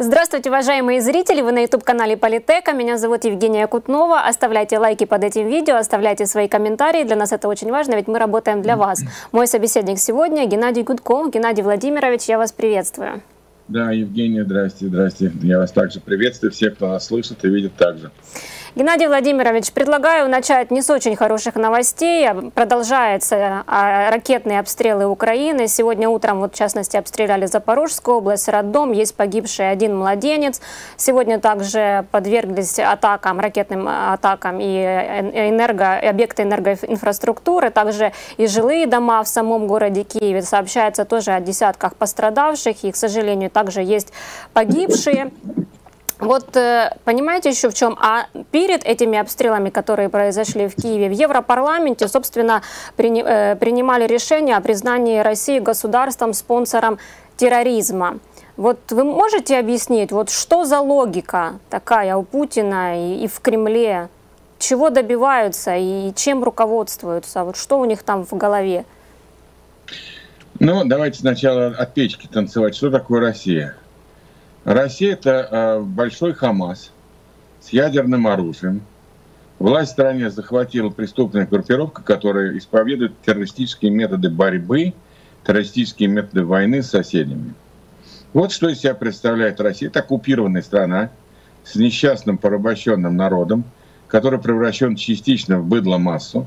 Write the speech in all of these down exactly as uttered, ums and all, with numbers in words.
Здравствуйте, уважаемые зрители! Вы на YouTube-канале Политека. Меня зовут Евгения Кутнова. Оставляйте лайки под этим видео, оставляйте свои комментарии. Для нас это очень важно, ведь мы работаем для вас. Мой собеседник сегодня Геннадий Гудков. Геннадий Владимирович, я вас приветствую. Да, Евгения, здрасте, здрасте. Я вас также приветствую, всех, кто нас слышит и видит также. Геннадий Владимирович, предлагаю начать не с очень хороших новостей. Продолжаются ракетные обстрелы Украины. Сегодня утром, вот в частности, обстреляли Запорожскую область, роддом. Есть погибший один младенец. Сегодня также подверглись атакам, ракетным атакам и энерго, объекты энергоинфраструктуры, также и жилые дома в самом городе Киеве. Сообщается тоже о десятках пострадавших. И, к сожалению, также есть погибшие. Вот понимаете еще в чем? А перед этими обстрелами, которые произошли в Киеве, в Европарламенте, собственно, принимали решение о признании России государством-спонсором терроризма. Вот вы можете объяснить, вот что за логика такая у Путина и в Кремле? Чего добиваются и чем руководствуются? Вот что у них там в голове? Ну, давайте сначала от печки танцевать. Что такое Россия? Россия – это большой Хамас с ядерным оружием. Власть в стране захватила преступная группировка, которая исповедует террористические методы борьбы, террористические методы войны с соседями. Вот что из себя представляет Россия. Это оккупированная страна с несчастным порабощенным народом, который превращен частично в быдло-массу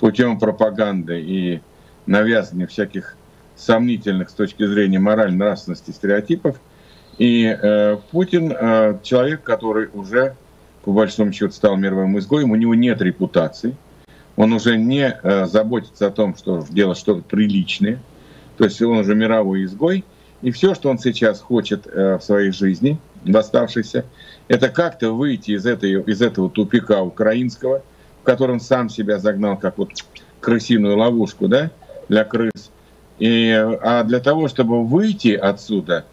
путем пропаганды и навязывания всяких сомнительных с точки зрения морально-нравственности стереотипов. И э, Путин э, человек, который уже, по большому счету, стал мировым изгоем, у него нет репутации, он уже не э, заботится о том, что делать что-то приличное, то есть он уже мировой изгой, и все, что он сейчас хочет э, в своей жизни, доставшейся, это как-то выйти из, этой, из этого тупика украинского, в котором сам себя загнал, как вот крысиную ловушку, да, для крыс. И, а для того, чтобы выйти отсюда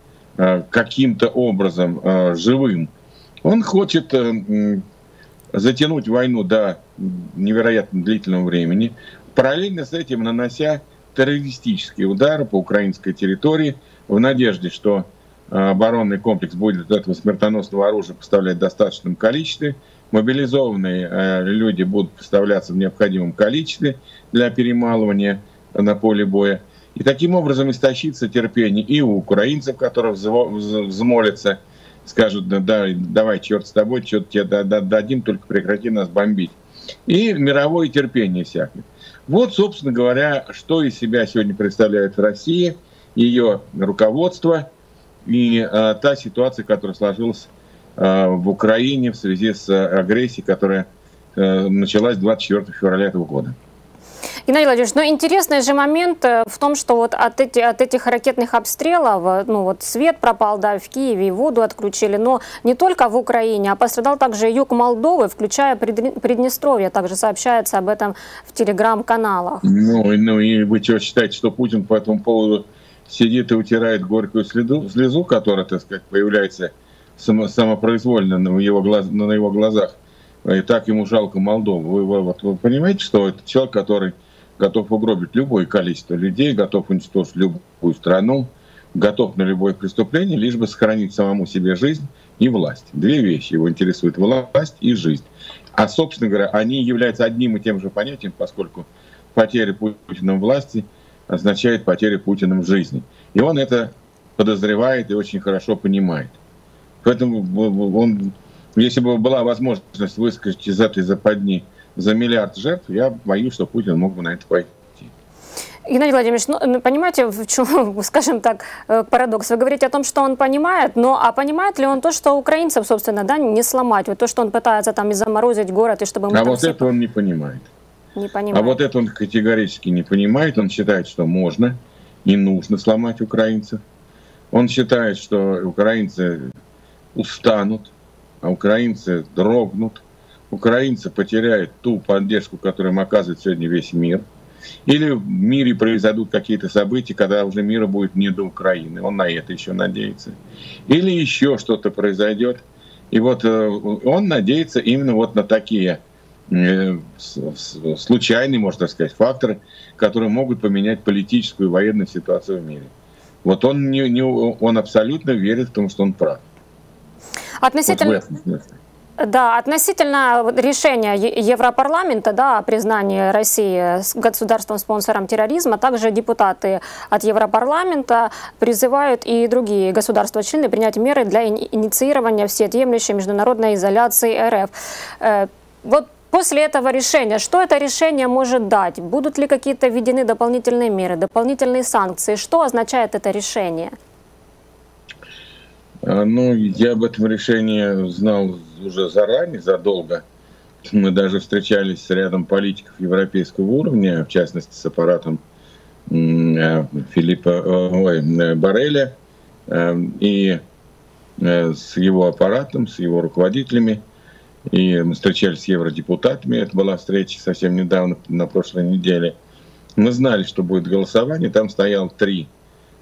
каким-то образом живым, он хочет затянуть войну до невероятно длительного времени, параллельно с этим нанося террористические удары по украинской территории в надежде, что оборонный комплекс будет этого смертоносного оружия поставлять в достаточном количестве, мобилизованные люди будут поставляться в необходимом количестве для перемалывания на поле боя. И таким образом истощится терпение и у украинцев, которые взмолятся, скажут, да, давай, черт с тобой, черт тебе дадим, только прекрати нас бомбить. И мировое терпение всякое. Вот, собственно говоря, что из себя сегодня представляет Россия, ее руководство и э, та ситуация, которая сложилась э, в Украине в связи с агрессией, которая э, началась двадцать четвёртого февраля этого года. Геннадий Владимирович, но интересный же момент в том, что вот от, эти, от этих ракетных обстрелов, ну вот свет пропал, да, в Киеве, воду отключили, но не только в Украине, а пострадал также юг Молдовы, включая Приднестровье, также сообщается об этом в телеграм-каналах. Ну, ну и вы что, считаете, что Путин по этому поводу сидит и утирает горькую слезу, слезу которая, так сказать, появляется само, самопроизвольно на его, глаз, на его глазах? И так ему жалко Молдову. Вы, вы, вот, вы понимаете, что это человек, который готов угробить любое количество людей, готов уничтожить любую страну, готов на любое преступление, лишь бы сохранить самому себе жизнь и власть. Две вещи его интересуют: власть и жизнь. А, собственно говоря, они являются одним и тем же понятием, поскольку потеря Путиным власти означает потерю Путиным жизни. И он это подозревает и очень хорошо понимает. Поэтому он... Если бы была возможность выскочить из этой западни за миллиард жертв, я боюсь, что Путин мог бы на это пойти. Геннадий Владимирович, ну, понимаете, в чем, скажем так, парадокс? Вы говорите о том, что он понимает, но а понимает ли он то, что украинцев, собственно, да, не сломать? Вот то, что он пытается там и заморозить город, и чтобы... Мы а вот все... это он не понимает. не понимает. А вот это он категорически не понимает. Он считает, что можно и нужно сломать украинцев. Он считает, что украинцы устанут. А украинцы дрогнут, украинцы потеряют ту поддержку, которую им оказывает сегодня весь мир. Или в мире произойдут какие-то события, когда уже мира будет не до Украины, он на это еще надеется. Или еще что-то произойдет. И вот он надеется именно вот на такие случайные, можно сказать, факторы, которые могут поменять политическую и военную ситуацию в мире. Вот он, не, не, он абсолютно верит в том, что он прав. Относительно... Да, относительно решения Европарламента, да, о признании России государством-спонсором терроризма, также депутаты от Европарламента призывают и другие государства-члены принять меры для инициирования всеобъемлющей международной изоляции РФ. Вот после этого решения, что это решение может дать? Будут ли какие-то введены дополнительные меры, дополнительные санкции? Что означает это решение? Ну, я об этом решении знал уже заранее, задолго. Мы даже встречались с рядом политиков европейского уровня, в частности, с аппаратом Филиппа ой, Борреля и с его аппаратом, с его руководителями. И мы встречались с евродепутатами. Это была встреча совсем недавно, на прошлой неделе. Мы знали, что будет голосование. Там стояло три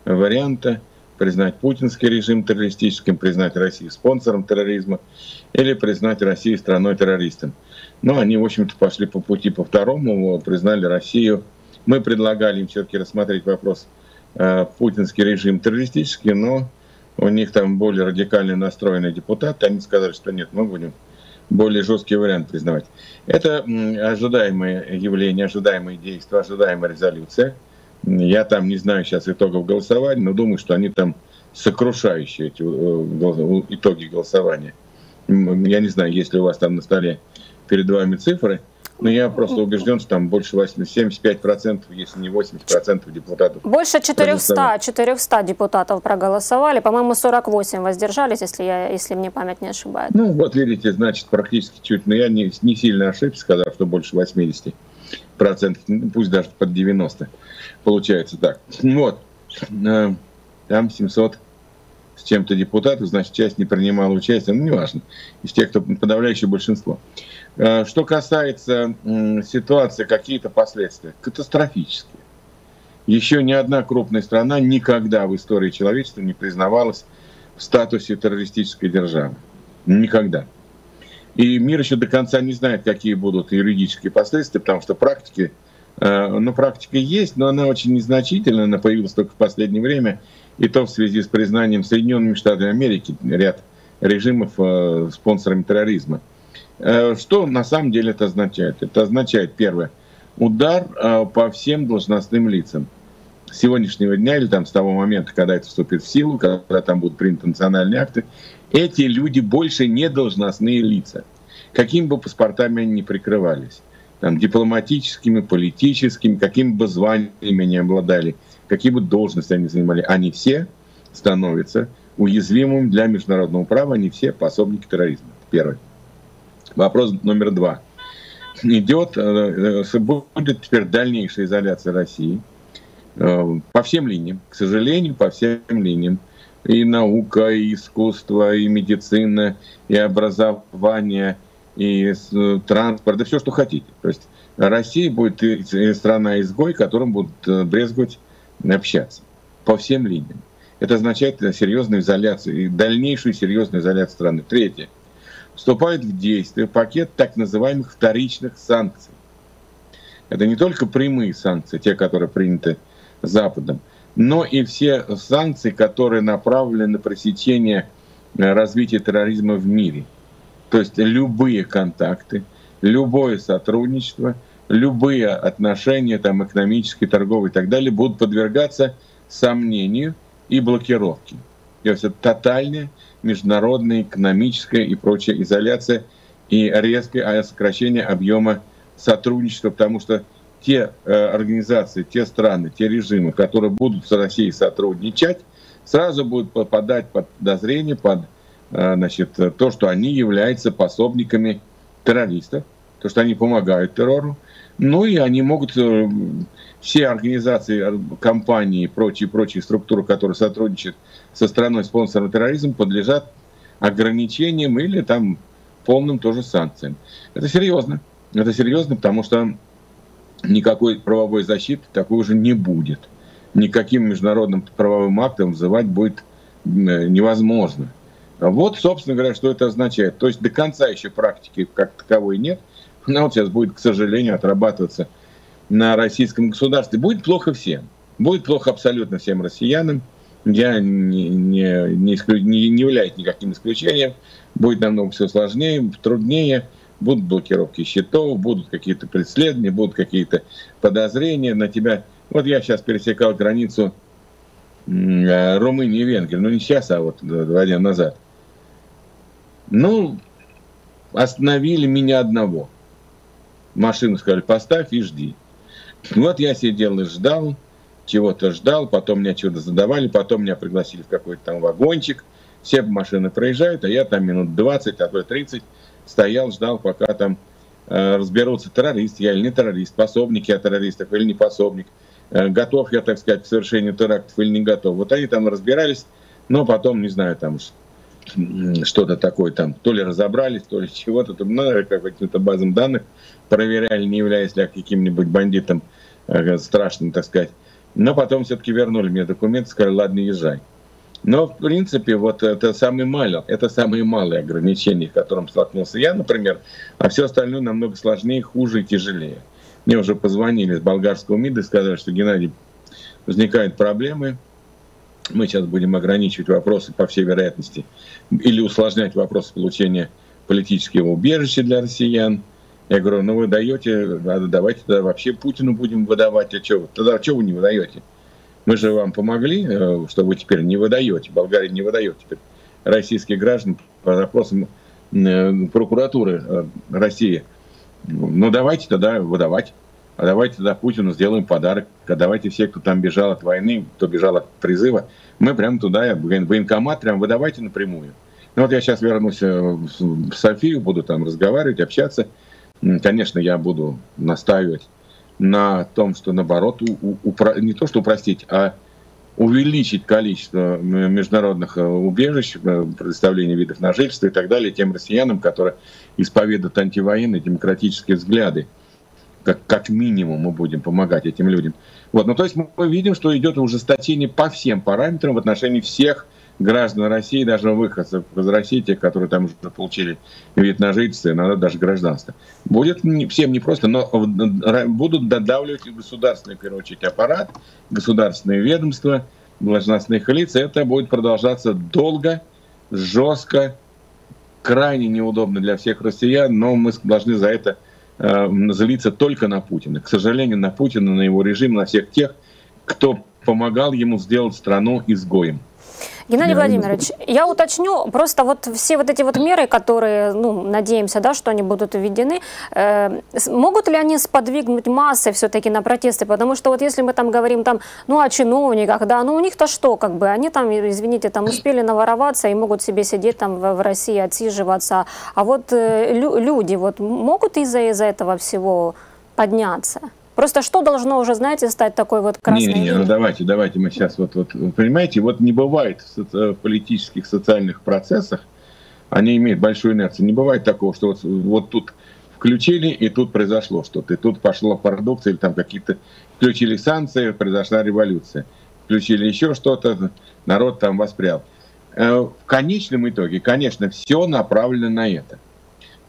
варианта. Признать путинский режим террористическим, признать Россию спонсором терроризма или признать Россию страной-террористом. Но они, в общем-то, пошли по пути по второму, признали Россию. Мы предлагали им все-таки рассмотреть вопрос э, путинский режим террористический, но у них там более радикально настроенные депутаты. Они сказали, что нет, мы будем более жесткий вариант признавать. Это м, ожидаемое явление, ожидаемые действия, ожидаемая резолюция. Я там не знаю сейчас итогов голосования, но думаю, что они там сокрушающие, эти итоги голосования. Я не знаю, есть ли у вас там на столе перед вами цифры, но я просто убежден, что там больше семьдесят пять процентов, если не восемьдесят процентов депутатов. Больше четырёхсот, четырёхсот депутатов проголосовали, по-моему, сорок восемь воздержались, если, я, если мне память не ошибает. Ну вот видите, значит, практически чуть, но я не, не сильно ошибся, сказав, что больше восьмидесяти процентов, пусть даже под девяносто, получается так. Вот, там семьсот с чем-то депутатов, значит, часть не принимала участия, ну, неважно, из тех, кто подавляющее большинство. Что касается ситуации, какие-то последствия, катастрофические. Еще ни одна крупная страна никогда в истории человечества не признавалась в статусе террористической державы. Никогда. И мир еще до конца не знает, какие будут юридические последствия, потому что практики, ну, практика есть, но она очень незначительная, она появилась только в последнее время, и то в связи с признанием Соединенными Штатами Америки ряд режимов спонсорами терроризма. Что на самом деле это означает? Это означает, первое, удар по всем должностным лицам с сегодняшнего дня или там с того момента, когда это вступит в силу, когда там будут приняты национальные акты. Эти люди больше не должностные лица, какими бы паспортами они ни прикрывались, там, дипломатическими, политическими, какими бы званиями они обладали, какие бы должности они занимали, они все становятся уязвимыми для международного права, они все пособники терроризма. Первый. Вопрос номер два. Идет, будет теперь дальнейшая изоляция России по всем линиям, к сожалению, по всем линиям. И наука, и искусство, и медицина, и образование, и транспорт, да все, что хотите. То есть Россия будет страна-изгой, которым будут брезгать общаться по всем линиям. Это означает серьезную изоляцию, дальнейшую серьезную изоляцию страны. Третье. Вступает в действие пакет так называемых вторичных санкций. Это не только прямые санкции, те, которые приняты Западом, но и все санкции, которые направлены на пресечение развития терроризма в мире. То есть любые контакты, любое сотрудничество, любые отношения там, экономические, торговые и так далее будут подвергаться сомнению и блокировке. То есть это тотальная международная, экономическая и прочая изоляция и резкое сокращение объема сотрудничества, потому что те э, организации, те страны, те режимы, которые будут с Россией сотрудничать, сразу будут попадать под подозрение, под э, значит, то, что они являются пособниками террористов, то, что они помогают террору. Ну и они могут, э, все организации, компании и прочие, прочие структуры, которые сотрудничают со страной-спонсором терроризма, подлежат ограничениям или там полным тоже санкциям. Это серьезно. Это серьезно, потому что никакой правовой защиты такой уже не будет. Никаким международным правовым актом взывать будет невозможно. Вот, собственно говоря, что это означает. То есть до конца еще практики как таковой нет. Она вот сейчас будет, к сожалению, отрабатываться на российском государстве. Будет плохо всем. Будет плохо абсолютно всем россиянам. я не, не, не, исклю, не, не являюсь никаким исключением. Будет намного все сложнее, труднее. Будут блокировки счетов, будут какие-то преследования, будут какие-то подозрения на тебя. Вот я сейчас пересекал границу Румынии и Венгрии. Ну, не сейчас, а вот два дня назад. Ну, остановили меня одного. Машину сказали, поставь и жди. Вот я сидел и ждал, чего-то ждал, потом меня чего-то задавали, потом меня пригласили в какой-то там вагончик. Все машины проезжают, а я там минут двадцать, а то тридцать стоял, ждал, пока там э, разберутся, террорист я или не террорист, пособник я террористов или не пособник, э, готов я, так сказать, к совершению терактов или не готов. Вот они там разбирались, но потом, не знаю, там что-то такое там, то ли разобрались, то ли чего-то, там, ну, как каким-то базам данных проверяли, не являясь ли я каким-нибудь бандитом э, страшным, так сказать. Но потом все-таки вернули мне документы, сказали, ладно, езжай. Но, в принципе, вот это самое малое, это самые малые ограничения, с которым столкнулся я, например, а все остальное намного сложнее, хуже и тяжелее. Мне уже позвонили с болгарского МИДа и сказали, что, Геннадий, возникают проблемы, мы сейчас будем ограничивать вопросы, по всей вероятности, или усложнять вопросы получения политического убежища для россиян. Я говорю, ну вы даете, давайте тогда вообще Путину будем выдавать, а что, тогда что вы не выдаете? Мы же вам помогли, что вы теперь не выдаете, Болгария не выдает теперь российских граждан по запросам прокуратуры России. Ну давайте тогда выдавать, а давайте тогда Путину сделаем подарок, а давайте все, кто там бежал от войны, кто бежал от призыва, мы прям туда, в военкомат прям выдавайте напрямую. Ну вот я сейчас вернусь в Софию, буду там разговаривать, общаться. Конечно, я буду настаивать на том, что наоборот, у, у, у, не то что упростить, а увеличить количество международных убежищ, предоставления видов на жительство и так далее тем россиянам, которые исповедуют антивоенные демократические взгляды. Как, как минимум мы будем помогать этим людям. Вот, ну то есть мы видим, что идет ужесточение по всем параметрам в отношении всех граждан России, даже выходцев из России, тех, которые там уже получили вид на жительство, иногда даже гражданство. Будет всем непросто, но будут додавливать государственный, в первую очередь, аппарат, государственные ведомства, должностных лиц. Это будет продолжаться долго, жестко, крайне неудобно для всех россиян, но мы должны за это э, злиться только на Путина. К сожалению, на Путина, на его режим, на всех тех, кто помогал ему сделать страну изгоем. Геннадий Владимирович, я уточню, просто вот все вот эти вот меры, которые, ну, надеемся, да, что они будут введены, э, могут ли они сподвигнуть массы все-таки на протесты? Потому что вот если мы там говорим там, ну, о чиновниках, да, ну, у них-то что, как бы, они там, извините, там успели навороваться и могут себе сидеть там в, в России, отсиживаться. А вот э, лю, люди вот могут из-за из-за этого всего подняться? Просто что должно уже, знаете, стать такой вот красной линией? Не, не, ну давайте, давайте мы сейчас вот, вот, понимаете, вот не бывает в политических, социальных процессах, они имеют большую инерцию, не бывает такого, что вот, вот тут включили, и тут произошло что-то, и тут пошла продукция, или там какие-то, включили санкции, произошла революция, включили еще что-то, народ там воспрял. В конечном итоге, конечно, все направлено на это,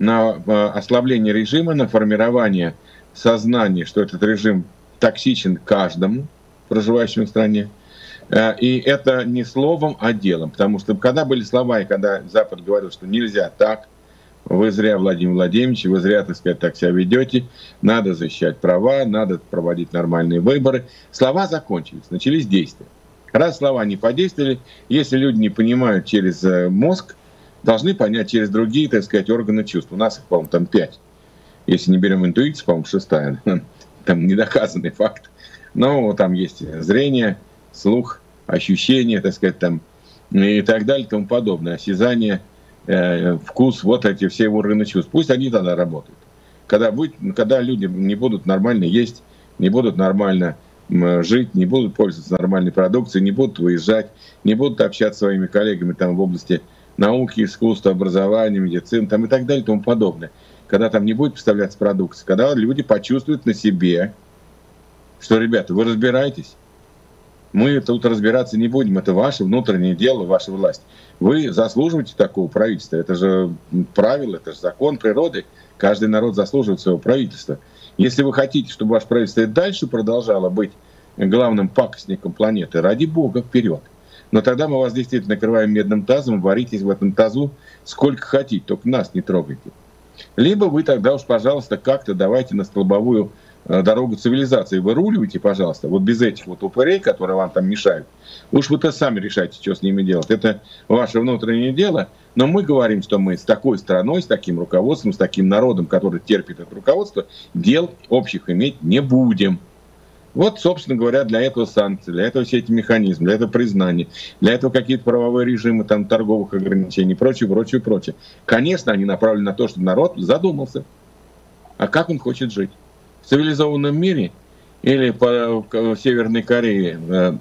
на ослабление режима, на формирование сознание, что этот режим токсичен каждому проживающему в стране. И это не словом, а делом. Потому что когда были слова, и когда Запад говорил, что нельзя так, вы зря, Владимир Владимирович, вы зря, так сказать, так себя ведете, надо защищать права, надо проводить нормальные выборы. Слова закончились, начались действия. Раз слова не подействовали, если люди не понимают через мозг, должны понять через другие, так сказать, органы чувств. У нас их, по-моему, там пять. Если не берем интуицию, по-моему, шестая, там недоказанный факт. Но там есть зрение, слух, ощущение, так сказать, там, и так далее, и тому подобное. Осязание, э, вкус, вот эти все органы чувств. Пусть они тогда работают. Когда, будет, когда люди не будут нормально есть, не будут нормально жить, не будут пользоваться нормальной продукцией, не будут выезжать, не будут общаться с своими коллегами там, в области науки, искусства, образования, медицины там, и так далее, и тому подобное. Когда там не будет поставляться продукция, когда люди почувствуют на себе, что, ребята, вы разбираетесь, мы тут разбираться не будем, это ваше внутреннее дело, ваша власть. Вы заслуживаете такого правительства, это же правило, это же закон природы, каждый народ заслуживает своего правительства. Если вы хотите, чтобы ваше правительство и дальше продолжало быть главным пакостником планеты, ради бога, вперед. Но тогда мы вас действительно накрываем медным тазом, варитесь в этом тазу сколько хотите, только нас не трогайте. Либо вы тогда уж, пожалуйста, как-то давайте на столбовую дорогу цивилизации выруливайте, пожалуйста, вот без этих вот упырей, которые вам там мешают. Уж вы-то сами решайте, что с ними делать. Это ваше внутреннее дело. Но мы говорим, что мы с такой страной, с таким руководством, с таким народом, который терпит это руководство, дел общих иметь не будем. Вот, собственно говоря, для этого санкции, для этого все эти механизмы, для этого признания, для этого какие-то правовые режимы, там, торговых ограничений, прочее, прочее, прочее. Конечно, они направлены на то, чтобы народ задумался, а как он хочет жить. В цивилизованном мире или по Северной Корее,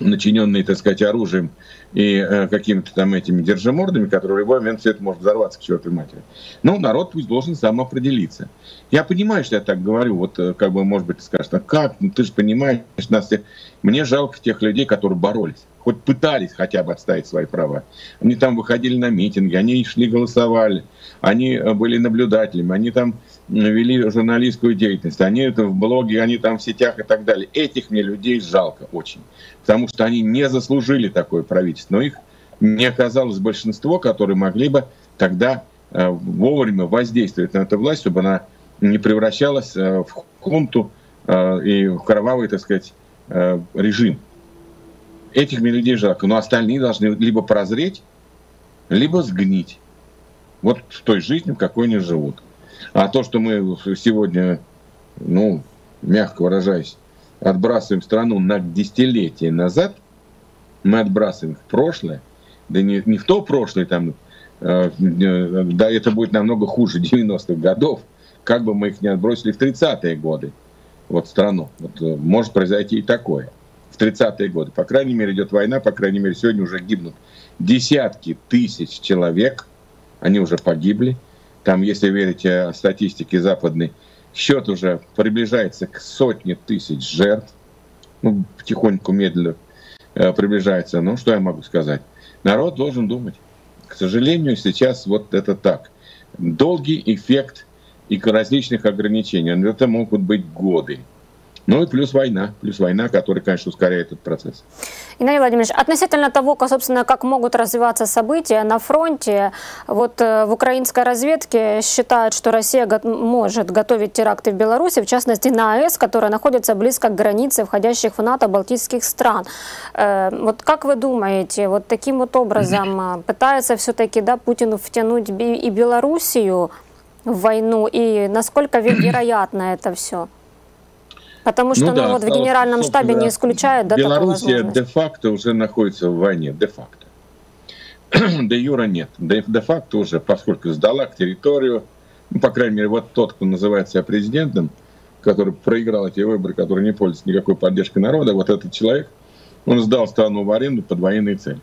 начиненные, так сказать, оружием и какими-то там этими держимордами, которые в любой момент все это может взорваться к чертовой матери. Но народ пусть должен сам определиться. Я понимаю, что я так говорю, вот как бы, может быть, ты скажешь, а как, ну ты же понимаешь, нас все... Мне жалко тех людей, которые боролись, хоть пытались хотя бы отставить свои права. Они там выходили на митинги, они шли голосовали, они были наблюдателями, они там вели журналистскую деятельность, они это в блоге, они там в сетях и так далее. Этих мне людей жалко очень, потому что они не заслужили такое правительство. Но их не оказалось большинство, которые могли бы тогда вовремя воздействовать на эту власть, чтобы она не превращалась в хунту и в кровавый, так сказать, режим. Этих мне людей жалко, но остальные должны либо прозреть, либо сгнить. Вот в той жизни, в какой они живут. А то, что мы сегодня, ну, мягко выражаясь, отбрасываем страну на десятилетия назад, мы отбрасываем в прошлое, да не, не в то прошлое, там, э, э, да это будет намного хуже девяностых годов, как бы мы их не отбросили в тридцатые годы, вот страну. Вот, э, может произойти и такое. В тридцатые годы. По крайней мере, идет война, по крайней мере, сегодня уже гибнут десятки тысяч человек, они уже погибли. Там, если верить статистике западной, счет уже приближается к сотне тысяч жертв. Ну, потихоньку, медленно э, приближается. Ну, что я могу сказать? Народ должен думать. К сожалению, сейчас вот это так. Долгий эффект и различных ограничений. Это могут быть годы. Ну и плюс война, плюс война, которая, конечно, ускоряет этот процесс. Геннадий Владимирович, относительно того, как, собственно, как могут развиваться события на фронте, вот в украинской разведке считают, что Россия го- может готовить теракты в Беларуси, в частности на АЭС, которая находится близко к границе входящих в НАТО балтийских стран. Э, вот как вы думаете, вот таким вот образом mm-hmm. пытается все-таки, да, Путин втянуть и Белоруссию в войну, и насколько вероятно mm-hmm. это все? Потому что ну, да, ну, вот в Генеральном штабе не исключают, да, Белоруссия де-факто уже находится в войне, де-факто. Де-юра нет. Де-факто уже, поскольку сдала к территорию, ну, по крайней мере, вот тот, кто называет себя президентом, который проиграл эти выборы, который не пользуется никакой поддержкой народа, вот этот человек, он сдал страну в аренду под военные цели.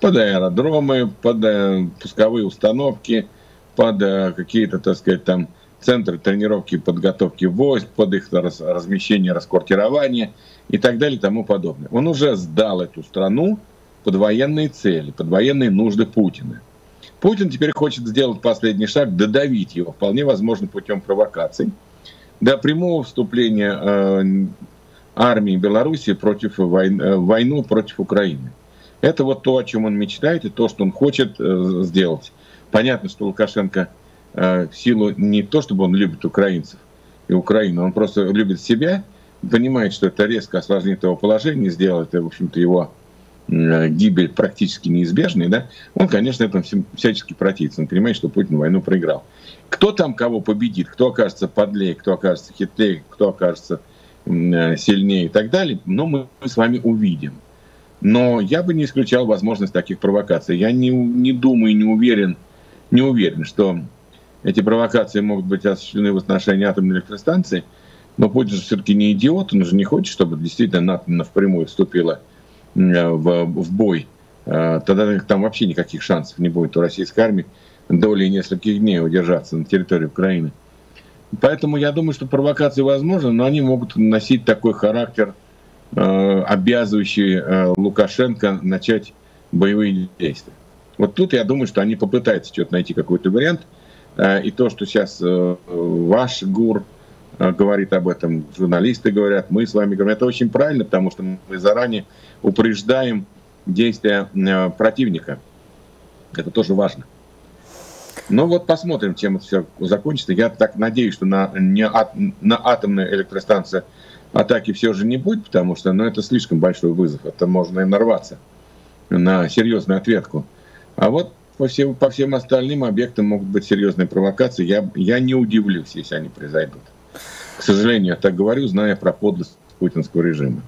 Под аэродромы, под э, пусковые установки, под э, какие-то, так сказать, там... центры тренировки и подготовки войск, под их размещение, расквартирование и так далее и тому подобное. Он уже сдал эту страну под военные цели, под военные нужды Путина. Путин теперь хочет сделать последний шаг, додавить его, вполне возможно, путем провокаций, до прямого вступления э, армии Беларуси против войн, э, войну против Украины. Это вот то, о чем он мечтает и то, что он хочет э, сделать. Понятно, что Лукашенко... в силу не то, чтобы он любит украинцев и Украину, он просто любит себя, понимает, что это резко осложнит его положение, сделает, в общем-то, его гибель практически неизбежной, да, он, конечно, этому всячески противится, он понимает, что Путин войну проиграл. Кто там кого победит, кто окажется подлее, кто окажется хитрее, кто окажется сильнее и так далее, но мы с вами увидим. Но я бы не исключал возможность таких провокаций. Я не, не думаю, не уверен, не уверен, что эти провокации могут быть осуществлены в отношении атомной электростанции, но Путин же все-таки не идиот, он же не хочет, чтобы действительно НАТО впрямую вступила в, в бой. Тогда там вообще никаких шансов не будет у российской армии долей нескольких дней удержаться на территории Украины. Поэтому я думаю, что провокации возможны, но они могут носить такой характер, обязывающий Лукашенко начать боевые действия. Вот тут я думаю, что они попытаются что-то найти, какой-то вариант. И то, что сейчас ваш ГУР говорит об этом, журналисты говорят, мы с вами говорим, это очень правильно, потому что мы заранее упреждаем действия противника. Это тоже важно. Ну вот посмотрим, чем это все закончится. Я так надеюсь, что на, не, на атомной электростанции атаки все же не будет, потому что ну, это слишком большой вызов. Это можно и нарваться на серьезную ответку. А вот по всем, по всем остальным объектам могут быть серьезные провокации. Я, я не удивлюсь, если они произойдут. К сожалению, я так говорю, зная про подлость путинского режима.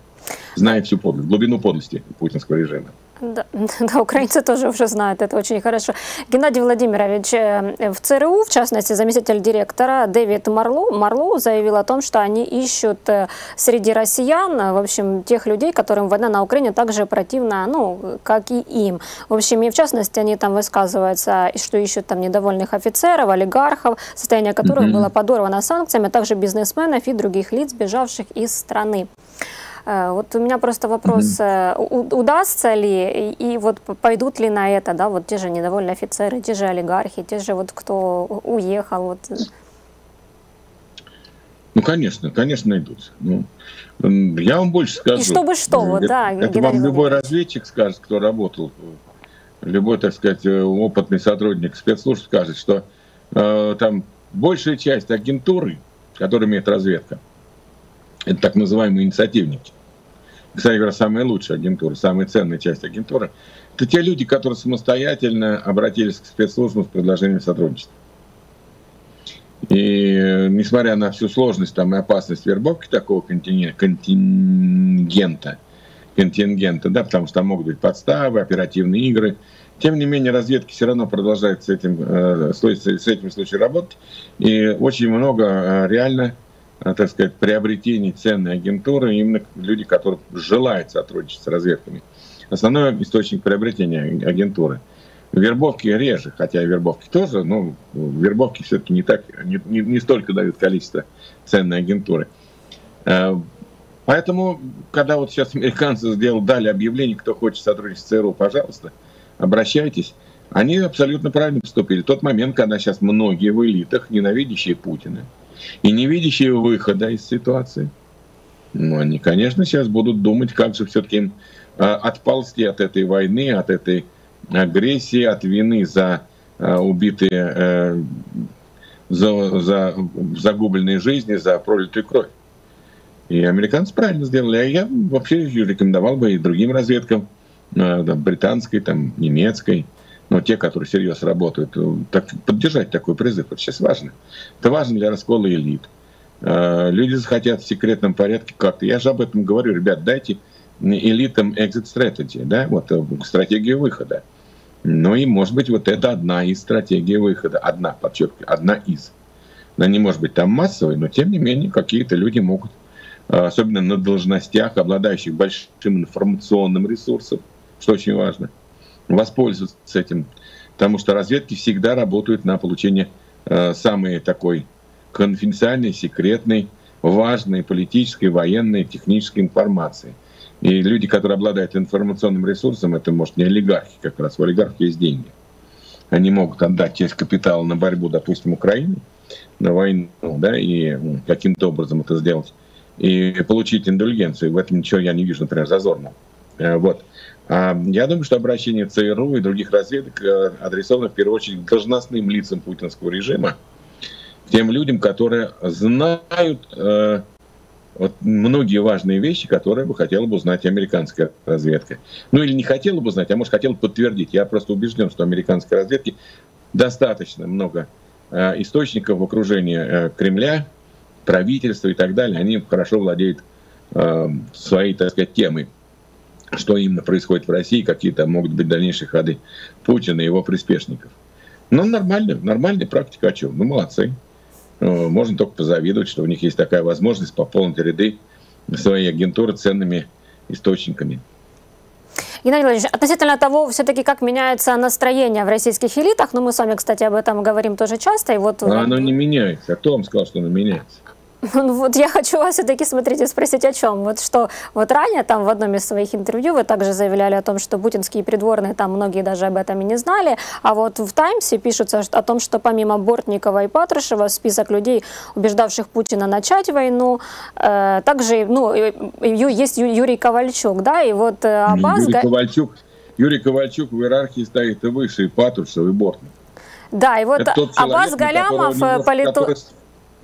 Зная всю подлость, глубину подлости путинского режима. Да, да, украинцы тоже уже знают, это очень хорошо. Геннадий Владимирович, в ЦРУ, в частности, заместитель директора Дэвид Марлоу, Марлоу заявил о том, что они ищут среди россиян, в общем, тех людей, которым война на Украине также противна, ну, как и им. В общем, и в частности, они там высказываются, что ищут там недовольных офицеров, олигархов, состояние которых [S2] Mm-hmm. [S1] Было подорвано санкциями, а также бизнесменов и других лиц, бежавших из страны. Вот у меня просто вопрос, mm-hmm. удастся ли и, и вот пойдут ли на это, да, вот те же недовольные офицеры, те же олигархи, те же вот кто уехал. Вот. Ну, конечно, конечно, идут. Ну, я вам больше скажу. И чтобы что, вот, да. Это Геннадий вам любой разведчик скажет, кто работал, любой, так сказать, опытный сотрудник спецслужб скажет, что э, там большая часть агентуры, которую имеет разведка, это так называемые инициативники. Кстати говоря, самая лучшая агентура, самая ценная часть агентуры, это те люди, которые самостоятельно обратились к спецслужбам с предложением сотрудничества. И несмотря на всю сложность там, и опасность вербовки такого контингента, контингента да, потому что там могут быть подставы, оперативные игры, тем не менее разведки все равно продолжают с этим, с этим случаем работать. И очень много реально, так сказать, приобретение ценной агентуры, именно люди, которые желают сотрудничать с разведками. Основной источник приобретения агентуры. Вербовки реже, хотя и вербовки тоже, но вербовки все-таки не, так, не, не, не столько дают количество ценной агентуры. Поэтому, когда вот сейчас американцы сделали, дали объявление, кто хочет сотрудничать с ЦРУ, пожалуйста, обращайтесь, они абсолютно правильно поступили. Тот момент, когда сейчас многие в элитах, ненавидящие Путина, и не видящие выхода из ситуации, ну, они, конечно, сейчас будут думать, как же все-таки им отползти от этой войны, от этой агрессии, от вины за убитые, за, за загубленные жизни, за пролитую кровь. И американцы правильно сделали. А я вообще рекомендовал бы и другим разведкам, там, британской, там, немецкой, но те, которые серьезно работают, так, поддержать такой призыв, это сейчас важно. Это важно для раскола элит. Люди захотят в секретном порядке как-то. Я же об этом говорю, ребят, дайте элитам exit strategy, да, вот стратегию выхода. Ну и, может быть, вот это одна из стратегий выхода, одна, подчеркиваю, одна из. Она не может быть там массовой, но тем не менее какие-то люди могут, особенно на должностях, обладающих большим информационным ресурсом, что очень важно, воспользоваться этим, потому что разведки всегда работают на получение э, самой такой конфиденциальной, секретной, важной политической, военной, технической информации. И люди, которые обладают информационным ресурсом, это, может, не олигархи, как раз у олигархов есть деньги. Они могут отдать часть капитала на борьбу, допустим, Украины, на войну, да, и каким-то образом это сделать, и получить индульгенцию. В этом ничего я не вижу, например, зазорного. Э, вот. Я думаю, что обращение ЦРУ и других разведок адресовано в первую очередь должностным лицам путинского режима, тем людям, которые знают э, вот многие важные вещи, которые бы хотела бы узнать американская разведка. Ну или не хотела бы знать, а может хотела подтвердить. Я просто убежден, что американской разведке достаточно много э, источников в окружении э, Кремля, правительства и так далее. Они хорошо владеют э, своей, так сказать, темой. Что именно происходит в России, какие-то могут быть дальнейшие ходы Путина и его приспешников. Но нормально, нормальная практика, о чем? Ну, молодцы. Можно только позавидовать, что у них есть такая возможность пополнить ряды своей агентуры ценными источниками. Геннадий Владимирович, относительно того, все-таки как меняется настроение в российских элитах, но ну, мы с вами, кстати, об этом говорим тоже часто. И вот... А оно не меняется. А кто вам сказал, что оно меняется? Вот я хочу вас все-таки, смотрите, спросить о чем. Вот что, вот ранее там в одном из своих интервью вы также заявляли о том, что путинские придворные, там многие даже об этом и не знали, а вот в «Таймсе» пишется о том, что помимо Бортникова и Патрушева список людей, убеждавших Путина начать войну, э, также, ну, есть Юрий Ковальчук, да, и вот Абаз... Юрий Ковальчук Юрий Ковальчук в иерархии стоит и выше, и Патрушев, и Бортник. Да, и вот человек, Аббас Галямов, политолог...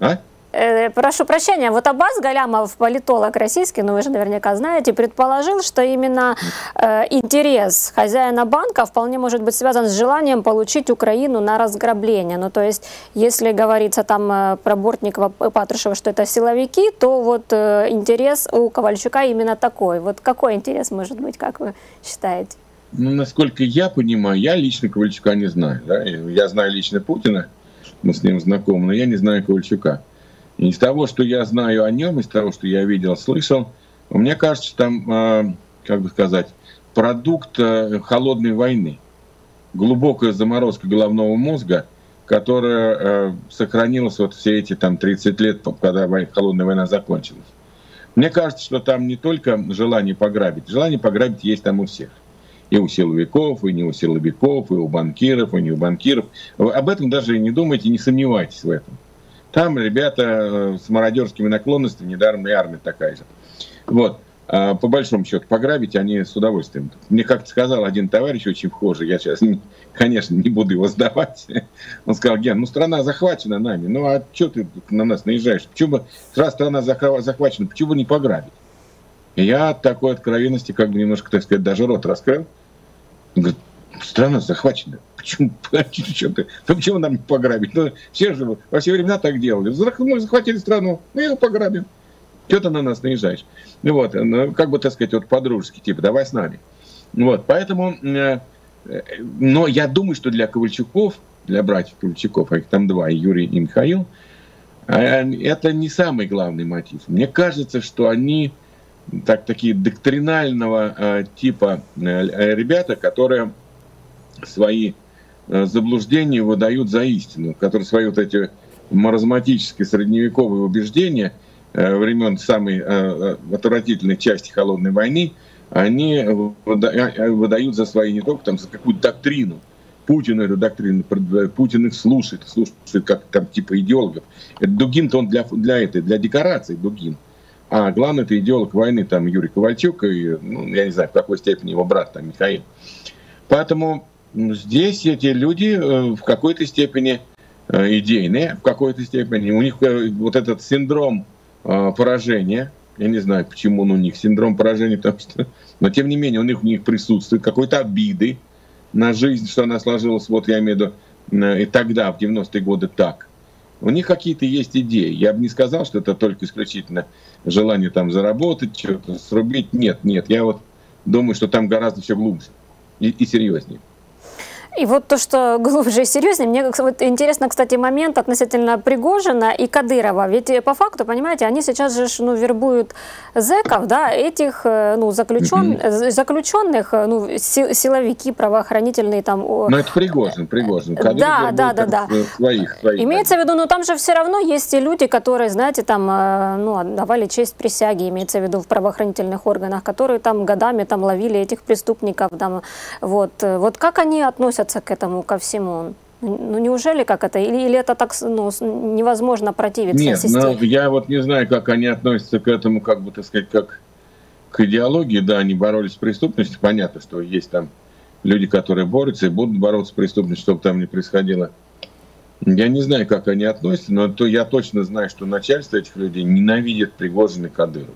А? Э, прошу прощения, вот Аббас Галямов, политолог российский, ну вы же наверняка знаете, предположил, что именно э, интерес хозяина банка вполне может быть связан с желанием получить Украину на разграбление. Ну то есть, если говорится там про Бортникова и Патрушева, что это силовики, то вот э, интерес у Ковальчука именно такой. Вот какой интерес может быть, как вы считаете? Ну, насколько я понимаю, я лично Ковальчука не знаю. Да? Я знаю лично Путина, мы с ним знакомы, но я не знаю Ковальчука. И из того, что я знаю о нем, из того, что я видел, слышал, мне кажется, там, э, как бы сказать, продукт э, холодной войны. Глубокая заморозка головного мозга, которая э, сохранилась вот все эти там, тридцать лет, когда холодная война закончилась. Мне кажется, что там не только желание пограбить. Желание пограбить есть там у всех. И у силовиков, и не у силовиков, и у банкиров, и не у банкиров. Об этом даже не думайте, не сомневайтесь в этом. Там ребята с мародерскими наклонностями, недаром и армия такая же. Вот. А по большому счету, пограбить они с удовольствием. Мне как-то сказал один товарищ очень вхожий, я сейчас, конечно, не буду его сдавать. Он сказал: Ген, ну страна захвачена нами, ну а что ты на нас наезжаешь? Почему бы, раз страна захвачена, почему бы не пограбить? И я от такой откровенности как бы немножко, так сказать, даже рот раскрыл. Он говорит: страна захвачена. Почему, ты, ну, почему нам не пограбить? Ну, все же во все времена так делали. Мы захватили страну, ну ее пограбим. Чего ты на нас наезжаешь? Ну, вот, ну, как бы, так сказать, вот по-дружески, типа, давай с нами. Вот, поэтому, э, э, но я думаю, что для Ковальчуков, для братьев Ковальчуков, а их там два, и Юрий, и Михаил, э, это не самый главный мотив. Мне кажется, что они так, такие доктринального э, типа э, ребята, которые свои заблуждения выдают за истину, которые свои вот эти маразматические средневековые убеждения времен самой отвратительной части холодной войны, они выдают за свои не только там, за какую-то доктрину. Путин эту доктрину, Путин их слушает, слушает как там типа идеологов. Дугин-то он для, для этой, для декорации Дугин. А главный это идеолог войны, там Юрий Ковальчук, и, ну, я не знаю, в какой степени его брат, там Михаил. Поэтому здесь эти люди в какой-то степени идейные, в какой-то степени. У них вот этот синдром поражения, я не знаю, почему он у них синдром поражения, потому что, но тем не менее у них, у них присутствует какой-то обиды на жизнь, что она сложилась, вот я имею в виду, и тогда, в девяностые годы так. У них какие-то есть идеи. Я бы не сказал, что это только исключительно желание там заработать, что-то срубить. Нет, нет, я вот думаю, что там гораздо все глубже и, и серьезнее. И вот то, что глубже и серьезнее, мне вот интересно, кстати, момент относительно Пригожина и Кадырова. Ведь по факту, понимаете, они сейчас же ну, вербуют зэков, да, этих ну, заключен... mm-hmm. заключенных, ну, силовики, правоохранительные там... Ну, это Пригожин, Пригожин. Кадыров да, да, да, да. Своих, своих. Имеется в виду, ну, там же все равно есть и люди, которые, знаете, там, ну, отдавали честь присяги, имеется в виду, в правоохранительных органах, которые там годами там ловили этих преступников, там, вот. Вот как они относятся к этому, ко всему? Ну, неужели как это? Или, или это так ну, невозможно противиться? Нет, но я вот не знаю, как они относятся к этому, как бы, так сказать, как к идеологии. Да, они боролись с преступностью. Понятно, что есть там люди, которые борются и будут бороться с преступностью, чтобы там не происходило. Я не знаю, как они относятся, но то я точно знаю, что начальство этих людей ненавидит Пригожина и Кадырова.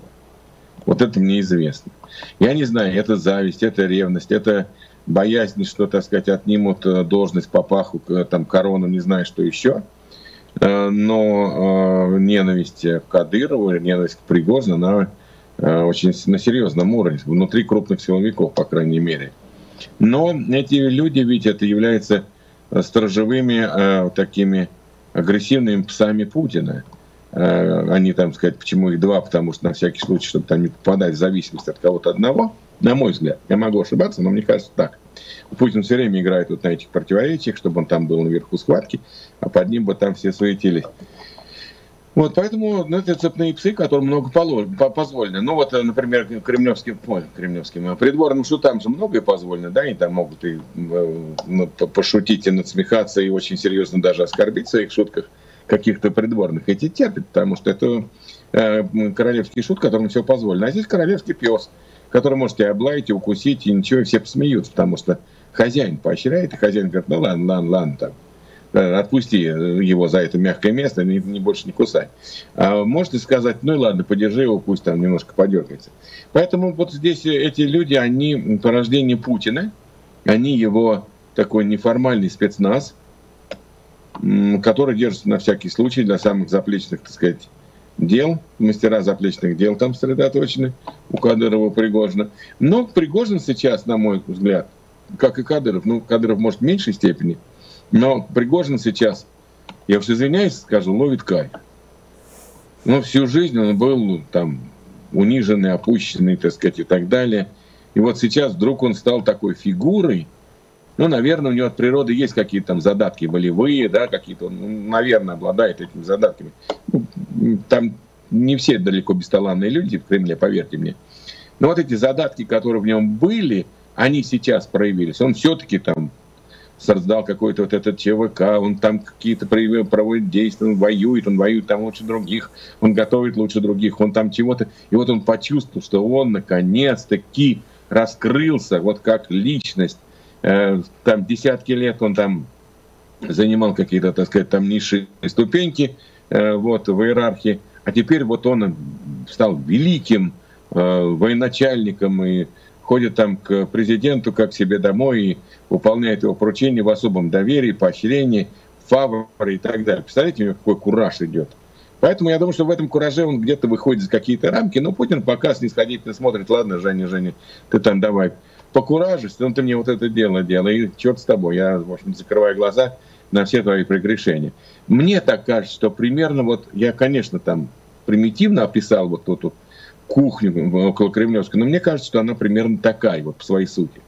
Вот это мне известно. Я не знаю, это зависть, это ревность, это... боязнь, что, так сказать, отнимут должность, папаху, там, корону, не знаю, что еще. Но ненависть к Кадырову, ненависть к Пригожину, она очень на серьезном уровне, внутри крупных силовиков, по крайней мере. Но эти люди, ведь это являются сторожевыми, такими агрессивными псами Путина. Они, там, сказать, почему их два, потому что на всякий случай, чтобы там не попадать в зависимость от кого-то одного. На мой взгляд, я могу ошибаться, но мне кажется так. Путин все время играет вот на этих противоречиях, чтобы он там был наверху схватки, а под ним бы там все суетились. Вот, поэтому ну, это цепные псы, которым много позволено. Ну вот, например, кремлевским, ой, кремлевским придворным шутам же многое позволено, да, они там могут и ну, пошутить, и надсмехаться, и очень серьезно даже оскорбить в своих шутках каких-то придворных. Эти терпят, потому что это э, королевский шут, которому все позволено. А здесь королевский пес. который можете облаять, укусить, и ничего, и все посмеются, потому что хозяин поощряет, и хозяин говорит, ну ладно, ладно, ладно, там, отпусти его за это мягкое место, не, не больше не кусай. А можете сказать, ну ладно, подержи его, пусть там немножко подергается. Поэтому вот здесь эти люди, они порождение Путина, они его такой неформальный спецназ, который держится на всякий случай для самых заплечных, так сказать, дел. Мастера заплечных дел там сосредоточены, у Кадырова, Пригожина. Но Пригожин сейчас, на мой взгляд, как и Кадыров, ну, Кадыров может в меньшей степени, но Пригожин сейчас, я уж извиняюсь, скажу, ловит кайф. Но всю жизнь он был там униженный, опущенный, так сказать, и так далее. И вот сейчас вдруг он стал такой фигурой. Ну, наверное, у него от природы есть какие-то там задатки волевые, да, какие-то, он, наверное, обладает этими задатками. Ну, там не все далеко бесталанные люди в Кремле, поверьте мне. Но вот эти задатки, которые в нем были, они сейчас проявились. Он все-таки там создал какой-то вот этот ЧВК, он там какие-то проводит действия, он воюет, он воюет там лучше других, он готовит лучше других, он там чего-то. И вот он почувствовал, что он наконец-таки раскрылся вот как личность. Там десятки лет он там занимал какие-то, так сказать, там низшие ступеньки вот, в иерархии, а теперь вот он стал великим военачальником и ходит там к президенту как к себе домой и выполняет его поручения в особом доверии, поощрении, фаворе и так далее. Представляете, у него какой кураж идет. Поэтому я думаю, что в этом кураже он где-то выходит за какие-то рамки, но Путин пока снисходительно смотрит, ладно, Женя, Женя, ты там давай покуражись, ну ты мне вот это дело делай, и черт с тобой, я, в общем, закрываю глаза на все твои прегрешения. Мне так кажется, что примерно вот, я, конечно, там примитивно описал вот эту кухню около Кремлевской, но мне кажется, что она примерно такая вот по своей сути.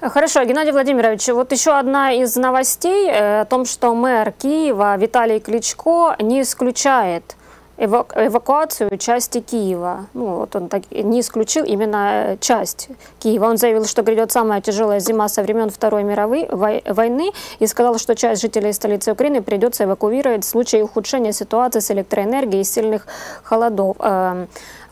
Хорошо, Геннадий Владимирович, вот еще одна из новостей о том, что мэр Киева Виталий Кличко не исключает эвакуацию части Киева. Ну, вот он так не исключил именно часть Киева. Он заявил, что грядет самая тяжелая зима со времен Второй мировой войны и сказал, что часть жителей столицы Украины придется эвакуировать в случае ухудшения ситуации с электроэнергией и сильных холодов.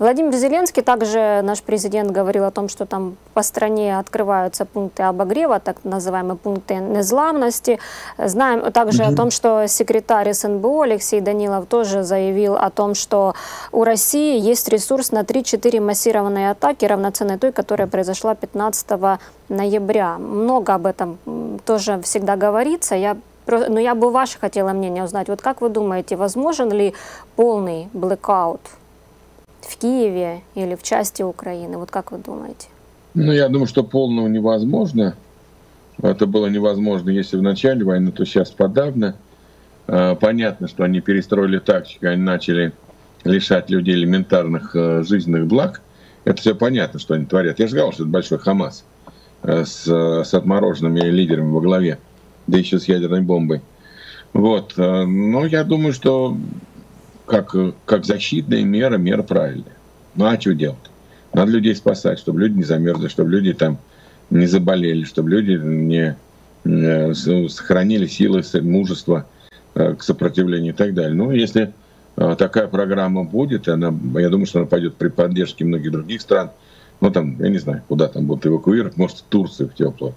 Владимир Зеленский, также наш президент, говорил о том, что там по стране открываются пункты обогрева, так называемые пункты незламности. Знаем также mm-hmm. о том, что секретарь СНБО Алексей Данилов тоже заявил о том, что у России есть ресурс на три-четыре массированные атаки, равноценной той, которая произошла пятнадцатого ноября. Много об этом тоже всегда говорится. Я, но я бы ваше хотела мнение узнать. Вот как вы думаете, возможен ли полный блэкаут в Киеве или в части Украины? Вот как вы думаете? Ну, я думаю, что полного невозможно. Это было невозможно, если в начале войны, то сейчас подавно. Понятно, что они перестроили тактику, они начали лишать людей элементарных жизненных благ. Это все понятно, что они творят. Я же говорил, что это большой Хамас с, с отмороженными лидерами во главе, да еще с ядерной бомбой. Вот. Но я думаю, что как, как защитная мера, мера правильная. Ну а что делать? Надо людей спасать, чтобы люди не замерзли, чтобы люди там не заболели, чтобы люди не, не сохранили силы, мужество к сопротивлению и так далее. Ну, если э, такая программа будет, она, я думаю, что она пойдет при поддержке многих других стран. Ну, там, я не знаю, куда там будут эвакуировать. Может, в Турцию в тепло.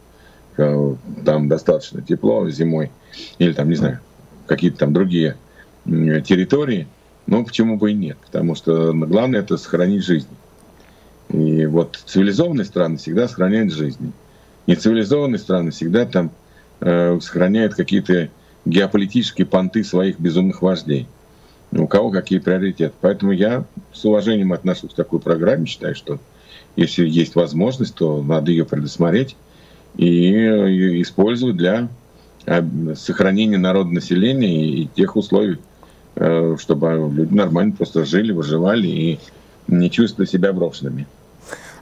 Э, там достаточно тепло зимой. Или там, не знаю, какие-то там другие э, территории. Ну, почему бы и нет? Потому что главное — это сохранить жизнь. И вот цивилизованные страны всегда сохраняют жизни. Нецивилизованные страны всегда там э, сохраняют какие-то геополитические понты своих безумных вождей. У кого какие приоритеты. Поэтому я с уважением отношусь к такой программе. Считаю, что если есть возможность, то надо ее предусмотреть и использовать для сохранения народонаселения и тех условий, чтобы люди нормально просто жили, выживали и не чувствовали себя брошенными.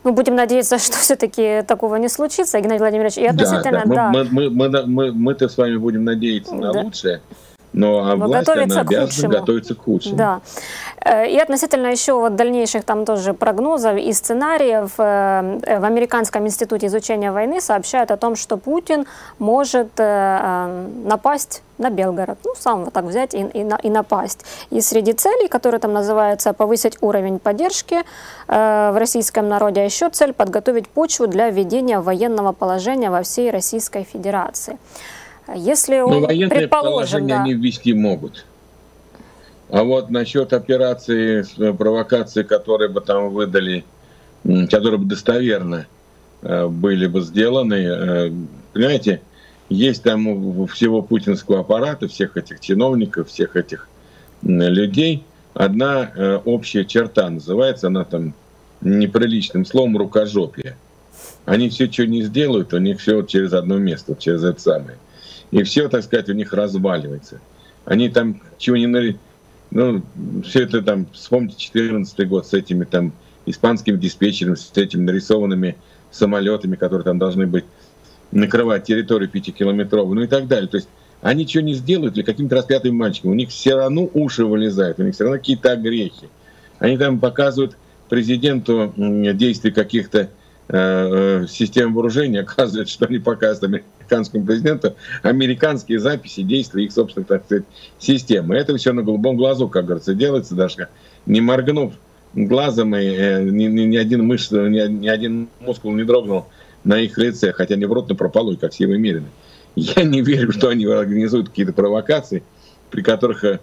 Мы будем надеяться, что все-таки такого не случится, Геннадий Владимирович. И относительно, да, да. Мы, да. Мы, мы, мы, мы, мы-то с вами будем надеяться на да. лучшее. Но а власть, она обязана готовиться к худшему. Да. И относительно еще вот дальнейших там тоже прогнозов и сценариев, в Американском институте изучения войны сообщают о том, что Путин может напасть на Белгород, ну, сам вот так взять и, и, и напасть. И среди целей, которые там называются, повысить уровень поддержки э, в российском народе, а еще цель подготовить почву для введения военного положения во всей Российской Федерации. Если он, ну, военное положение, да, они ввести могут. А вот насчет операции, провокации, которые бы там выдали, которые бы достоверно э, были бы сделаны, э, понимаете, есть там всего путинского аппарата, всех этих чиновников, всех этих людей. Одна э, общая черта называется, она там неприличным словом, рукожопие. Они все, что не сделают, у них все через одно место, через это самое. И все, так сказать, у них разваливается. Они там чего не... Ну, все это там, вспомните четырнадцатый год с этими там испанским диспетчером, с этими нарисованными самолетами, которые там должны быть, накрывать территорию пятикилометровую, ну и так далее. То есть они что не сделают для каким-то распятым мальчиком, у них все равно уши вылезают, у них все равно какие-то огрехи. Они там показывают президенту действия каких-то э, систем вооружения, оказывается, что они показывают американскому президенту американские записи действий их собственных, так сказать, систем. И это все на голубом глазу, как говорится, делается, даже не моргнув глазом, и э, ни, ни один мышц, ни, ни один мускул не дрогнул на их лице, хотя они врут напропалую, как все вымерены. Я не верю, что они организуют какие-то провокации, при которых э,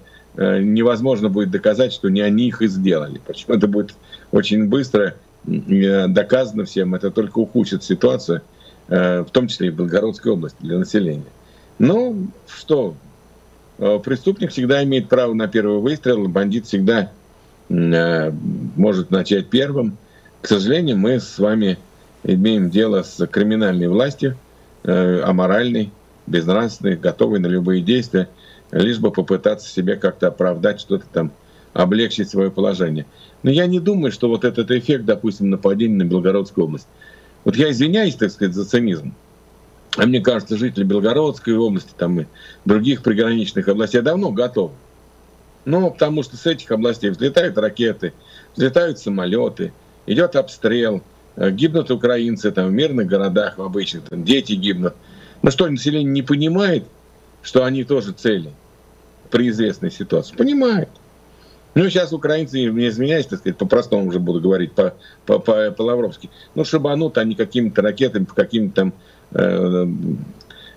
невозможно будет доказать, что не они их и сделали. Причем это будет очень быстро э, доказано всем, это только ухудшит ситуацию, э, в том числе и в Белгородской области, для населения. Ну, что, э, преступник всегда имеет право на первый выстрел, бандит всегда э, может начать первым. К сожалению, мы с вами имеем дело с криминальной властью, э, аморальной, безнравственной, готовой на любые действия, лишь бы попытаться себе как-то оправдать, что-то там, облегчить свое положение. Но я не думаю, что вот этот эффект, допустим, нападения на Белгородскую область. Вот я извиняюсь, так сказать, за цинизм. А мне кажется, жители Белгородской области там, и других приграничных областей давно готовы. Ну, потому что с этих областей взлетают ракеты, взлетают самолеты, идет обстрел, гибнут украинцы там, в мирных городах, в обычных, там, дети гибнут. Ну что, население не понимает, что они тоже цели при известной ситуации? Понимает. Ну сейчас украинцы, не извиняюсь, так сказать, по-простому уже буду говорить, по-лавровски, ну шибанут они какими-то ракетами, по каким-то там э,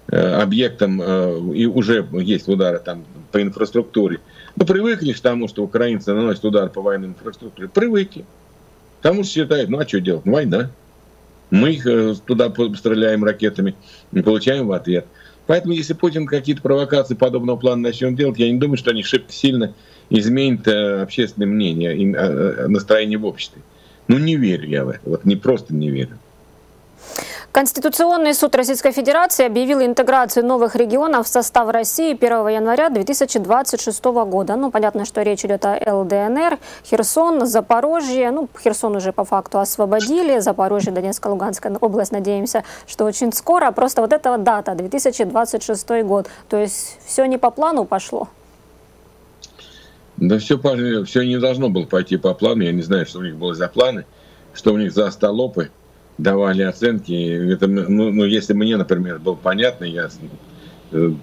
э, объектам, э, и уже есть удары там по инфраструктуре. Ну привыкли к тому, что украинцы наносят удар по военной инфраструктуре, привыкли. Потому что считают, ну а что делать, ну, война. Мы их туда стреляем ракетами, не получаем в ответ. Поэтому если Путин какие-то провокации подобного плана начнет делать, я не думаю, что они шибко сильно изменят общественное мнение и настроение в обществе. Ну не верю я в это, вот не просто не верю. Конституционный суд Российской Федерации объявил интеграцию новых регионов в состав России первого января две тысячи двадцать шестого года. Ну, понятно, что речь идет о ЛДНР, Херсон, Запорожье. Ну, Херсон уже по факту освободили, Запорожье, Донецкая, Луганская область, надеемся, что очень скоро. Просто вот эта дата, две тысячи двадцать шестой год. То есть все не по плану пошло? Да все, все не должно было пойти по плану. Я не знаю, что у них было за планы, что у них за остолопы. Давали оценки. Это, ну, ну, если мне, например, было понятно, я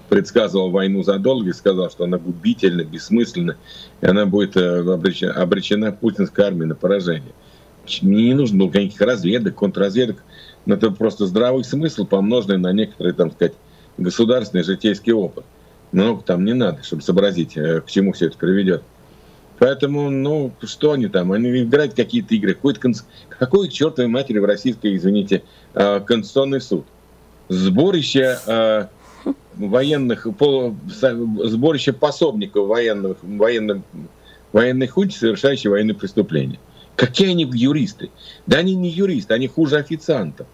предсказывал войну задолго и сказал, что она губительна, бессмысленна, и она будет обречена, обречена путинской армии на поражение. Мне не нужно было никаких разведок, контрразведок, но это просто здравый смысл, помноженный на некоторые, там сказать, государственный житейский опыт. Много там не надо, чтобы сообразить, к чему все это приведет. Поэтому, ну, что они там? Они играют какие-то игры. Какой-то конс... Какой чертовой матери в российской, извините, Конституционный суд? Сборище э, военных, пол... сборище пособников военных, военных, военных хуч, совершающих военные преступления. Какие они юристы? Да они не юристы, они хуже официантов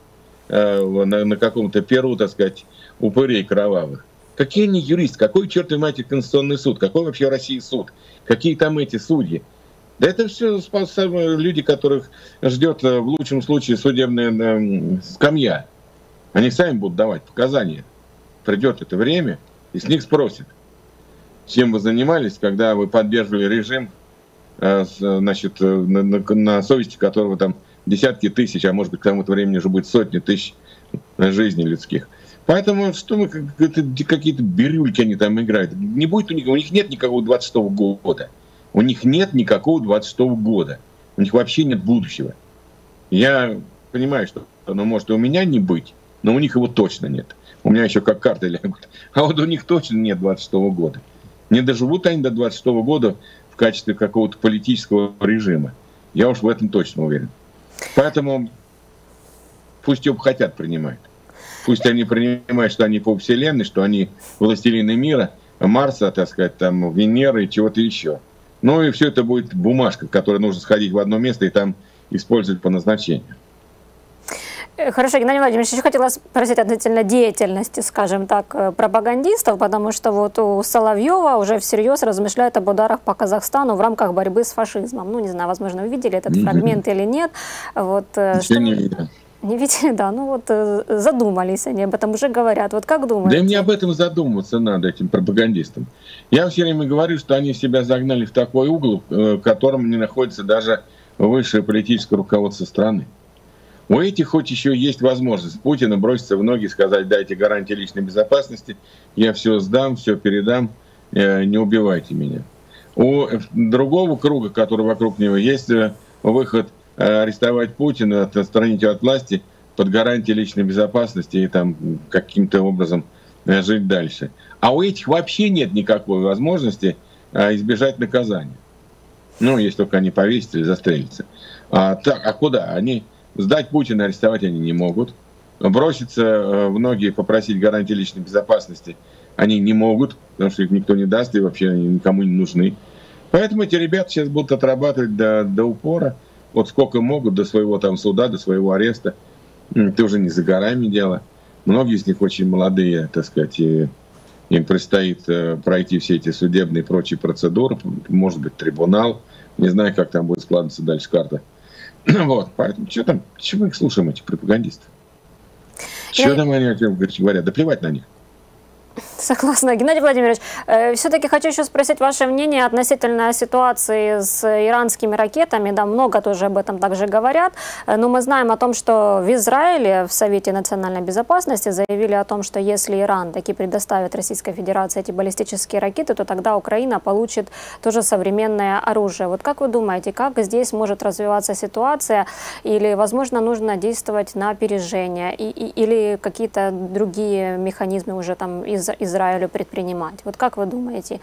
э, на, на каком-то перу, так сказать, упырей кровавых. Какие они юристы? Какой чертовой матери Конституционный суд? Какой вообще в России суд? Какие там эти судьи? Да это все люди, которых ждет в лучшем случае судебная скамья. Они сами будут давать показания. Придет это время, и с них спросят. чем вы занимались, когда вы поддерживали режим, значит, на, на, на совести которого там десятки тысяч, а может быть к тому времени уже будет сотни тысяч жизней людских. Поэтому что мы какие-то бирюльки они там играют. Не будет у них, у них нет никакого двадцать шестого года. У них нет никакого двадцать шестого года. У них вообще нет будущего. Я понимаю, что оно может и у меня не быть, но у них его точно нет. У меня еще как карты лягут. А вот у них точно нет двадцать шестого года. Не доживут они до двадцать шестого года в качестве какого-то политического режима. Я уж в этом точно уверен. Поэтому пусть его хотят принимать. Пусть они принимают, что они по вселенной, что они властелины мира, Марса, так сказать, там, Венеры и чего-то еще. Ну и все это будет бумажка, в которой нужно сходить в одно место и там использовать по назначению. Хорошо, Геннадий Владимирович, еще хотела спросить относительно деятельности, скажем так, пропагандистов, потому что вот у Соловьева уже всерьез размышляют об ударах по Казахстану в рамках борьбы с фашизмом. Ну, не знаю, возможно, вы видели этот фрагмент или нет. Вот, что... не видел. Не видели, да, ну вот задумались они об этом, уже говорят. Вот как думаете? Да мне об этом задумываться надо, этим пропагандистам. Я все время говорю, что они себя загнали в такой угол, в котором не находится даже высшее политическое руководство страны. У этих хоть еще есть возможность Путина броситься в ноги и сказать: дайте гарантии личной безопасности, я все сдам, все передам, не убивайте меня. У другого круга, который вокруг него, есть выход арестовать Путина, отстранить его от власти под гарантией личной безопасности и там каким-то образом жить дальше. А у этих вообще нет никакой возможности избежать наказания. Ну, если только они повесятся или застрелятся. А, так, а куда? Они... Сдать Путина арестовать они не могут. Броситься в ноги и попросить гарантии личной безопасности они не могут, потому что их никто не даст и вообще они никому не нужны. Поэтому эти ребята сейчас будут отрабатывать до, до упора. Вот сколько могут, до своего там суда, до своего ареста. Это уже не за горами дело. Многие из них очень молодые, так сказать, и им предстоит пройти все эти судебные и прочие процедуры. Может быть, трибунал. Не знаю, как там будет складываться дальше карта. Вот, поэтому что там, чего мы их слушаем, этих пропагандистов? Чего Я... там они о чем говорят? Да плевать на них. Согласна. Геннадий Владимирович, э, все-таки хочу еще спросить ваше мнение относительно ситуации с иранскими ракетами. Да, много тоже об этом также говорят. Э, но мы знаем о том, что в Израиле, в Совете национальной безопасности заявили о том, что если Иран таки предоставит Российской Федерации эти баллистические ракеты, то тогда Украина получит тоже современное оружие. Вот как вы думаете, как здесь может развиваться ситуация? Или, возможно, нужно действовать на опережение? И, и, или какие-то другие механизмы уже там из Израилю предпринимать? Вот как вы думаете?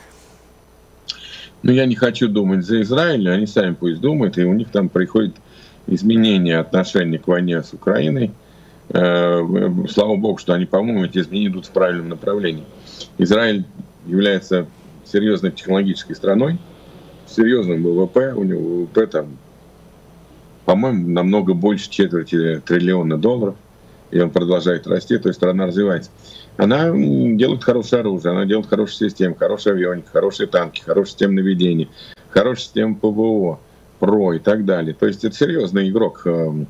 Ну, я не хочу думать за Израиль, они сами пусть думают, и у них там приходит изменение отношения к войне с Украиной. Слава богу, что они, по-моему, эти изменения идут в правильном направлении. Израиль является серьезной технологической страной, серьезным ВВП, у него ВВП там, по-моему, намного больше четверти триллиона долларов, и он продолжает расти, то есть страна развивается. Она делает хорошее оружие, она делает хорошие системы, хорошие авионики, хорошие танки, хорошие системы наведения, хорошие системы ПВО, ПРО и так далее. То есть это серьезный игрок в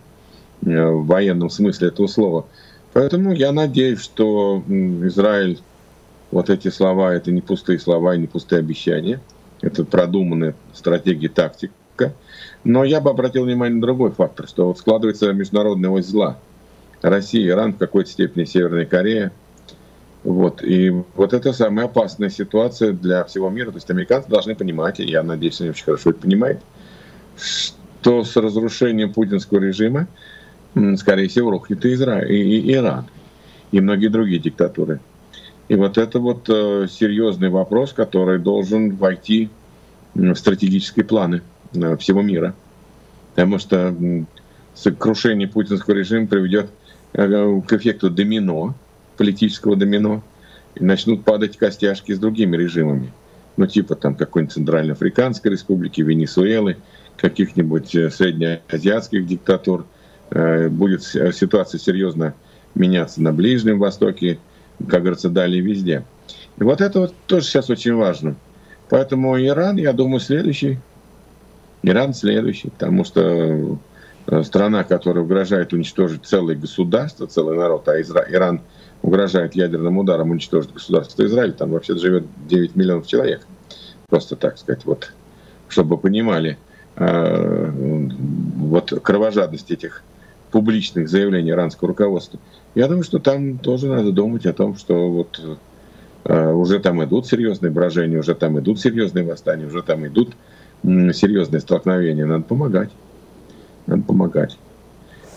военном смысле этого слова. Поэтому я надеюсь, что Израиль, вот эти слова, это не пустые слова и не пустые обещания, это продуманная стратегия, тактика. Но я бы обратил внимание на другой фактор, что вот складывается международная ось зла. Россия, Иран, в какой-то степени Северная Корея. Вот. И вот это самая опасная ситуация для всего мира. То есть американцы должны понимать, и я надеюсь, они очень хорошо это понимают, что с разрушением путинского режима, скорее всего, рухнет и Израиль, и Иран, и многие другие диктатуры. И вот это вот серьезный вопрос, который должен войти в стратегические планы всего мира. Потому что крушение путинского режима приведет к эффекту домино, политического домино, и начнут падать костяшки с другими режимами. Ну, типа там какой-нибудь Центральноафриканской республики, Венесуэлы, каких-нибудь среднеазиатских диктатур. Будет ситуация серьезно меняться на Ближнем Востоке, как говорится, далее везде. И вот это вот тоже сейчас очень важно. Поэтому Иран, я думаю, следующий. Иран следующий, потому что страна, которая угрожает уничтожить целое государство, целый народ, а Изра... Иран угрожает ядерным ударом уничтожить государство Израиль, там вообще живет девять миллионов человек. Просто так сказать, вот, чтобы понимали э, вот кровожадность этих публичных заявлений иранского руководства. Я думаю, что там тоже надо думать о том, что вот э, уже там идут серьезные брожения, уже там идут серьезные восстания, уже там идут э, серьезные столкновения. Надо помогать. Надо помогать.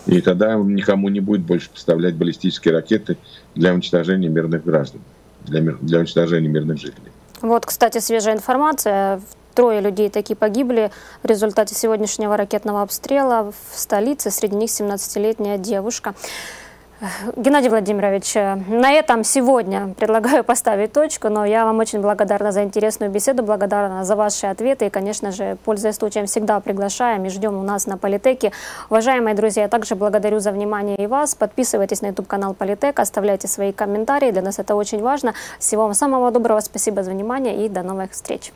И тогда никому не будет больше поставлять баллистические ракеты для уничтожения мирных граждан, для, мир, для уничтожения мирных жителей. Вот, кстати, свежая информация. Трое людей таки погибли в результате сегодняшнего ракетного обстрела в столице. Среди них семнадцатилетняя девушка. Геннадий Владимирович, на этом сегодня предлагаю поставить точку, но я вам очень благодарна за интересную беседу, благодарна за ваши ответы и, конечно же, пользуясь случаем, всегда приглашаем и ждем у нас на Политеке. Уважаемые друзья, я также благодарю за внимание и вас. Подписывайтесь на YouTube-канал Политек, оставляйте свои комментарии, для нас это очень важно. Всего вам самого доброго, спасибо за внимание и до новых встреч.